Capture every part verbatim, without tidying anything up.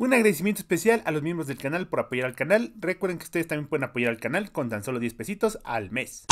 Un agradecimiento especial a los miembros del canal por apoyar al canal. Recuerden que ustedes también pueden apoyar al canal con tan solo diez pesitos al mes.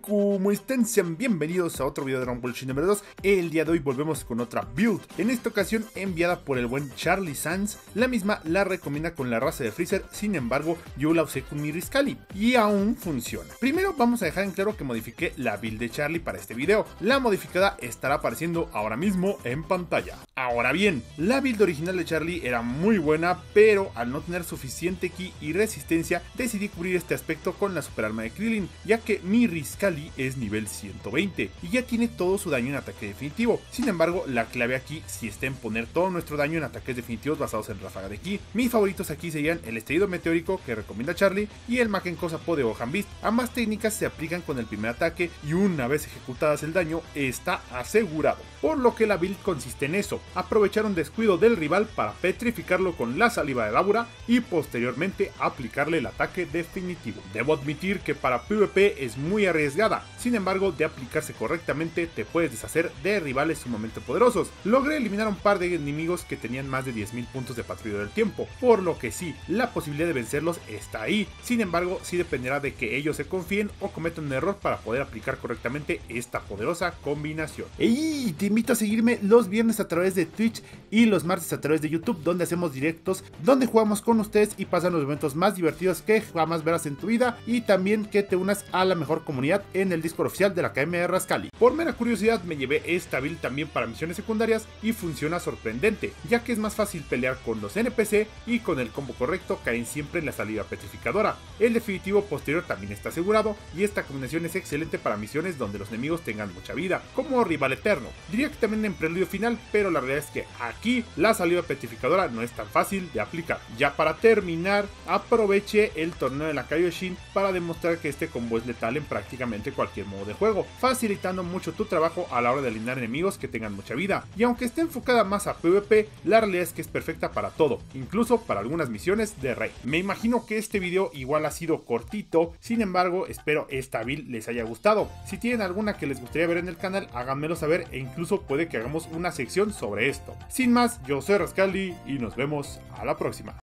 ¿Cómo están? Sean bienvenidos a otro video de Dragon Ball Xenoverse dos. El día de hoy volvemos con otra build, en esta ocasión enviada por el buen Charlie Sands. La misma la recomienda con la raza de Freezer, sin embargo yo la usé con mi Rascally y aún funciona. Primero vamos a dejar en claro que modifiqué la build de Charlie para este video. La modificada estará apareciendo ahora mismo en pantalla. Ahora bien, la build original de Charlie era muy buena, pero al no tener suficiente ki y resistencia decidí cubrir este aspecto con la superarma de Krillin, ya que mi Rascally es nivel ciento veinte y ya tiene todo su daño en ataque definitivo. Sin embargo, la clave aquí sí está en poner todo nuestro daño en ataques definitivos basados en ráfaga de ki. Mis favoritos aquí serían el Estallido meteórico que recomienda Charlie y el Makankosappo de Gohan Beast. Ambas técnicas se aplican con el primer ataque y una vez ejecutadas el daño está asegurado, por lo que la build consiste en eso: aprovechar un descuido del rival para petrificarlo con la saliva de Dábura y posteriormente aplicarle el ataque definitivo. Debo admitir que para PvP es muy arriesgado, sin embargo, de aplicarse correctamente te puedes deshacer de rivales sumamente poderosos. Logré eliminar a un par de enemigos que tenían más de diez mil puntos de patrulla del tiempo, por lo que sí, la posibilidad de vencerlos está ahí. Sin embargo, sí dependerá de que ellos se confíen o cometan un error para poder aplicar correctamente esta poderosa combinación. Y te invito a seguirme los viernes a través de Twitch y los martes a través de YouTube, donde hacemos directos, donde jugamos con ustedes y pasan los momentos más divertidos que jamás verás en tu vida, y también que te unas a la mejor comunidad en el Discord oficial de la Academia de Rascally. Por mera curiosidad me llevé esta build también para misiones secundarias y funciona sorprendente, ya que es más fácil pelear con los N P C y con el combo correcto caen siempre en la salida petrificadora. El definitivo posterior también está asegurado y esta combinación es excelente para misiones donde los enemigos tengan mucha vida, como rival eterno. Diría que también en preludio final, pero la realidad es que aquí la salida petrificadora no es tan fácil de aplicar. Ya para terminar, aproveché el torneo de la Kaioshin para demostrar que este combo es letal en práctica cualquier modo de juego, facilitando mucho tu trabajo a la hora de eliminar enemigos que tengan mucha vida. Y aunque esté enfocada más a PvP, la realidad es que es perfecta para todo, incluso para algunas misiones de rey. Me imagino que este video igual ha sido cortito, sin embargo espero esta build les haya gustado. Si tienen alguna que les gustaría ver en el canal, háganmelo saber e incluso puede que hagamos una sección sobre esto. Sin más, yo soy Rascally y nos vemos a la próxima.